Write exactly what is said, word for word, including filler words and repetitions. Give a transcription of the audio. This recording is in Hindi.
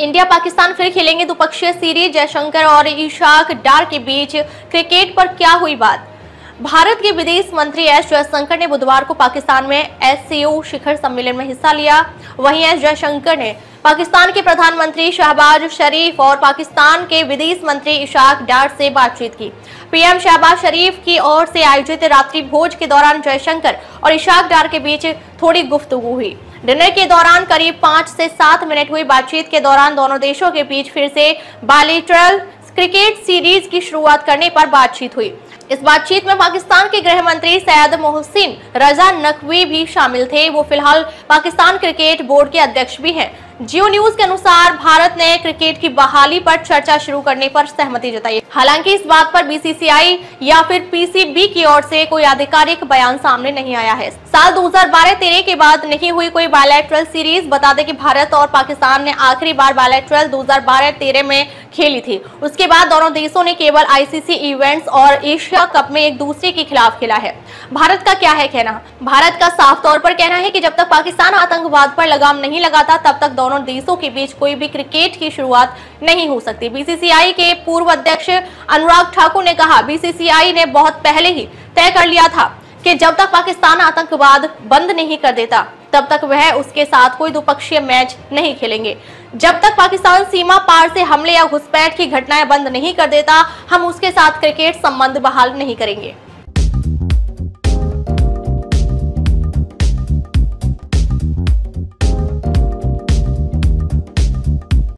इंडिया पाकिस्तान फिर खेलेंगे द्विपक्षीय सीरीज। जयशंकर और इशाक डार के बीच क्रिकेट पर क्या हुई बात। भारत के विदेश मंत्री एस जयशंकर ने बुधवार को पाकिस्तान में एस सी ओ शिखर सम्मेलन में हिस्सा लिया। वहीं एस जयशंकर ने पाकिस्तान के प्रधानमंत्री शहबाज शरीफ और पाकिस्तान के विदेश मंत्री इशाक डार से बातचीत की। पी एम शहबाज शरीफ की ओर से आयोजित रात्रि भोज के दौरान जयशंकर और इशाक डार के बीच थोड़ी गुफ्तगू हुई। डिनर के दौरान करीब पाँच से सात मिनट हुई बातचीत के दौरान दोनों देशों के बीच फिर से बायलैटरल क्रिकेट सीरीज की शुरुआत करने पर बातचीत हुई। इस बातचीत में पाकिस्तान के गृह मंत्री सैयद मोहसिन रजा नकवी भी शामिल थे। वो फिलहाल पाकिस्तान क्रिकेट बोर्ड के अध्यक्ष भी हैं। जियो न्यूज के अनुसार भारत ने क्रिकेट की बहाली पर चर्चा शुरू करने पर सहमति जताई। हालांकि इस बात पर बी सी सी आई या फिर पी सी बी की ओर से कोई आधिकारिक बयान सामने नहीं आया है। साल दो हज़ार बारह तेरह के बाद नहीं हुई कोई बायलैटरल सीरीज। बता दें कि भारत और पाकिस्तान ने आखिरी बार बायलैटरल दो हज़ार बारह तेरह में खेली थी। उसके बाद दोनों देशों ने केवल आई सी सी इवेंट्स और एशिया कप में एक दूसरे के खिलाफ खेला है। भारत का क्या है कहना। भारत का साफ तौर पर कहना है कि जब तक पाकिस्तान आतंकवाद पर लगाम नहीं लगाता तब तक दोनों देशों के बीच कोई भी क्रिकेट की शुरुआत नहीं हो सकती। बी सी सी आई के पूर्व अध्यक्ष अनुराग ठाकुर ने कहा, बी सी सी आई ने बहुत पहले ही तय कर लिया था कि जब तक पाकिस्तान आतंकवाद बंद नहीं कर देता तब तक वह उसके साथ कोई द्विपक्षीय मैच नहीं खेलेंगे। जब तक पाकिस्तान सीमा पार से हमले या घुसपैठ की घटनाएं बंद नहीं कर देता हम उसके साथ क्रिकेट संबंध बहाल नहीं करेंगे।